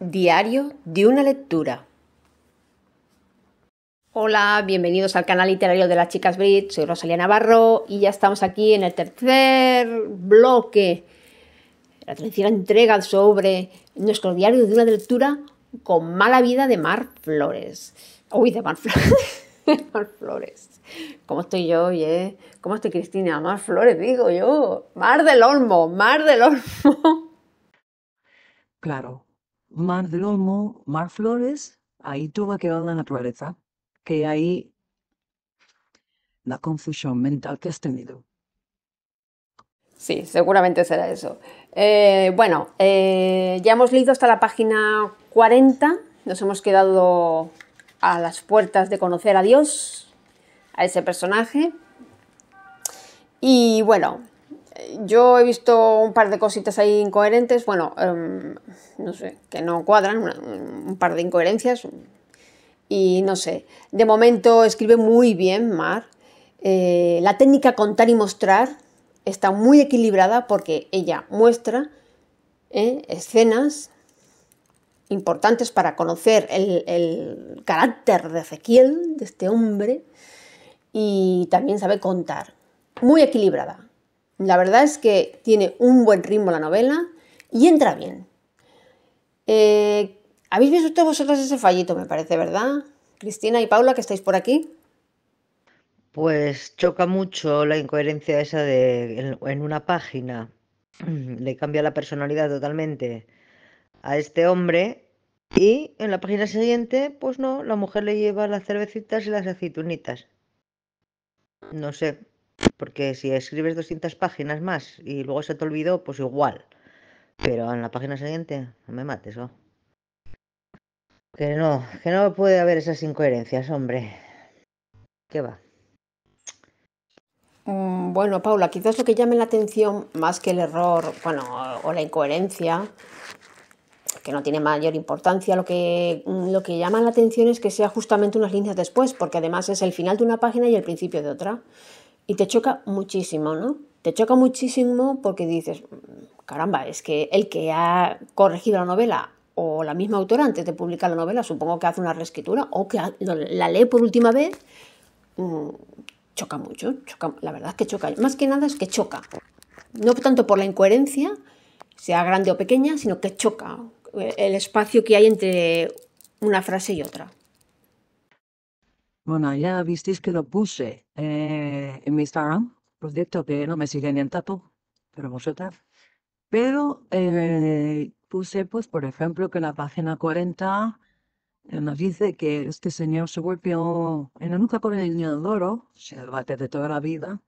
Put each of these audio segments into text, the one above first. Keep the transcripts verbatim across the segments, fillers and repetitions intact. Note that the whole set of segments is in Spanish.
Diario de una lectura. Hola, bienvenidos al canal literario de Las Chicas Britt. Soy Rosalía Navarro y ya estamos aquí en el tercer bloque, la tercera entrega sobre nuestro diario de una lectura con mala vida de Mar Flores. Uy, de Mar Flores. Mar Flores. ¿Cómo estoy yo hoy, eh? ¿Cómo estoy, Cristina? Mar Flores, digo yo. Mar del Olmo, Mar del Olmo. Claro. Mar del Olmo, Mar Flores, ahí tuvo que ver la naturaleza, que ahí la confusión mental que has tenido. Sí, seguramente será eso. Eh, bueno, eh, ya hemos leído hasta la página cuarenta, nos hemos quedado a las puertas de conocer a Dios, a ese personaje, y bueno, yo he visto un par de cositas ahí incoherentes, bueno, um, no sé, que no cuadran, una, un par de incoherencias, y no sé. De momento escribe muy bien Mar. Eh, la técnica contar y mostrar está muy equilibrada porque ella muestra eh, escenas importantes para conocer el, el carácter de Ezequiel, de este hombre, y también sabe contar. Muy equilibrada. La verdad es que tiene un buen ritmo la novela y entra bien. Eh, ¿Habéis visto vosotras ese fallito, me parece, verdad? Cristina y Paula, que estáis por aquí. Pues choca mucho la incoherencia esa de en, en una página. Le cambia la personalidad totalmente a este hombre y en la página siguiente, pues no, la mujer le lleva las cervecitas y las aceitunitas. No sé. Porque si escribes doscientas páginas más y luego se te olvidó, pues igual. Pero en la página siguiente, no me mates, ¿no? Que no, que no puede haber esas incoherencias, hombre. ¿Qué va? Mm, bueno, Paula, quizás lo que llame la atención más que el error, bueno, o la incoherencia, que no tiene mayor importancia, lo que, lo que llama la atención es que sea justamente unas líneas después, porque además es el final de una página y el principio de otra. Y te choca muchísimo, ¿no? Te choca muchísimo porque dices, caramba, es que el que ha corregido la novela o la misma autora antes de publicar la novela, supongo que hace una reescritura o que la lee por última vez, mmm, choca mucho, choca, la verdad es que choca. Más que nada es que choca. No tanto por la incoherencia, sea grande o pequeña, sino que choca el espacio que hay entre una frase y otra. Bueno, ya visteis que lo puse eh, en mi Instagram, proyecto que no me siguen en Tato, pero vosotras. Pero eh, puse, pues, por ejemplo, que en la página cuarenta eh, nos dice que este señor se volvió en la nuca por el niño de oro, se debate de toda la vida,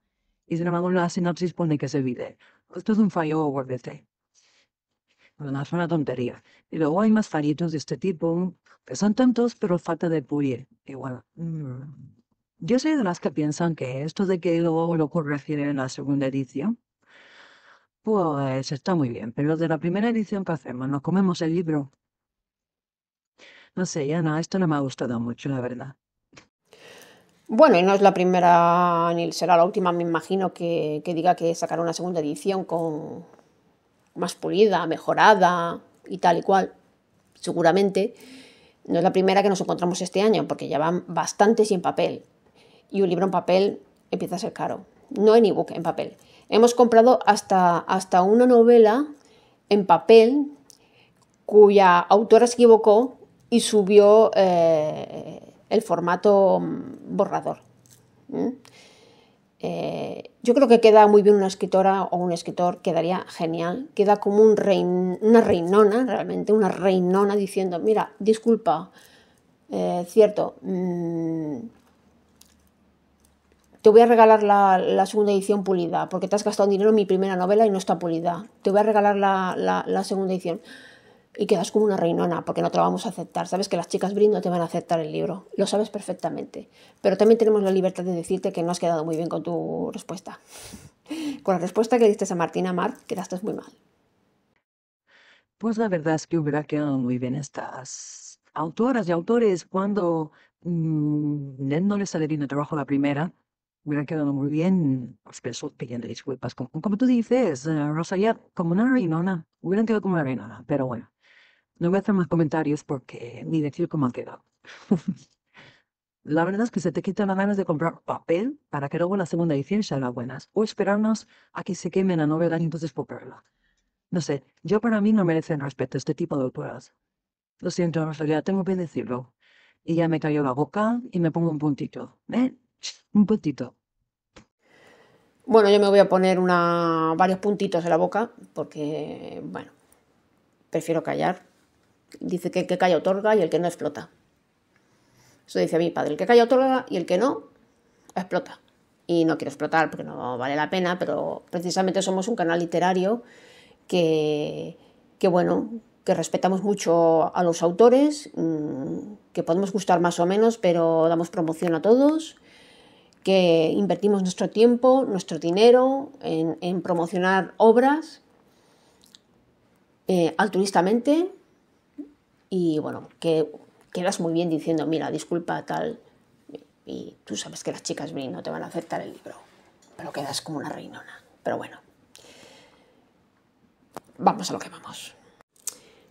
y sin embargo la sinopsis pone que se vive. Esto es un fallo, guardete. Bueno, es una tontería. Y luego hay más fallitos de este tipo, que son tantos, pero falta de pulir. Igual. Bueno, yo soy de las que piensan que esto de que luego lo corregir en la segunda edición, pues está muy bien. Pero de la primera edición, ¿qué hacemos? Nos comemos el libro. No sé, ya no, esto no me ha gustado mucho, la verdad. Bueno, y no es la primera, ni será la última, me imagino, que, que diga que sacará una segunda edición con más pulida, mejorada y tal y cual. Seguramente no es la primera que nos encontramos este año, porque ya van bastantes y en papel. Y un libro en papel empieza a ser caro. No en ebook, en papel. Hemos comprado hasta, hasta una novela en papel cuya autora se equivocó y subió eh, el formato borrador. ¿Mm? Eh, yo creo que queda muy bien una escritora o un escritor, quedaría genial, queda como un rein, una reinona, realmente una reinona diciendo, mira, disculpa, eh, cierto, mmm, te voy a regalar la, la segunda edición pulida, porque te has gastado dinero en mi primera novela y no está pulida, te voy a regalar la, la, la segunda edición. Y quedas como una reinona, porque no te lo vamos a aceptar. Sabes que Las Chicas Britt no te van a aceptar el libro. Lo sabes perfectamente. Pero también tenemos la libertad de decirte que no has quedado muy bien con tu respuesta. Con la respuesta que diste a Martina Mar, quedaste muy mal. Pues la verdad es que hubiera quedado muy bien estas autoras y autores cuando mmm, no les sale bien el trabajo la primera. Hubiera quedado muy bien, os pienso pidiendo disculpas. Como, como tú dices, Rosalía, como una reinona. Hubieran quedado como una reinona, pero bueno. No voy a hacer más comentarios porque ni decir cómo ha quedado. La verdad es que se te quitan las ganas de comprar papel para que luego la segunda edición sea la buena. O esperarnos a que se quemen la novela y entonces comprarla. No sé, yo para mí no merecen respeto este tipo de autoras. Lo siento, Rosalía, tengo que decirlo. Y ya me cayó la boca y me pongo un puntito. ¿Eh? Un puntito. Bueno, yo me voy a poner una, varios puntitos en la boca porque, bueno, prefiero callar. Dice que el que calla otorga y el que no explota. Eso dice mi padre, el que calla otorga y el que no explota. Y no quiero explotar porque no vale la pena, pero precisamente somos un canal literario que, que bueno, que respetamos mucho a los autores, que podemos gustar más o menos, pero damos promoción a todos, que invertimos nuestro tiempo, nuestro dinero en, en promocionar obras eh, altruistamente y bueno, que quedas muy bien diciendo, mira, disculpa tal, y tú sabes que las chicas Britt no te van a aceptar el libro, pero quedas como una reinona, pero bueno, vamos a lo que vamos.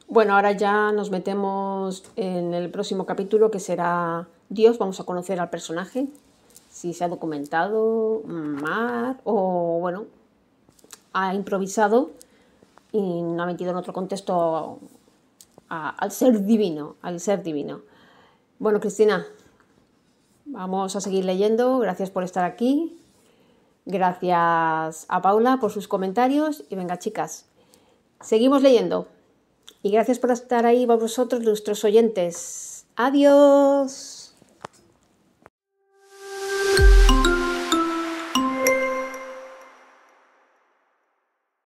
Bueno, ahora ya nos metemos en el próximo capítulo que será Dios, vamos a conocer al personaje, si se ha documentado, Mar, o bueno, ha improvisado y no ha metido en otro contexto a, al ser divino, al ser divino. Bueno, Cristina, vamos a seguir leyendo, gracias por estar aquí, gracias a Paula por sus comentarios y venga chicas, seguimos leyendo. Y gracias por estar ahí, vosotros, nuestros oyentes. ¡Adiós!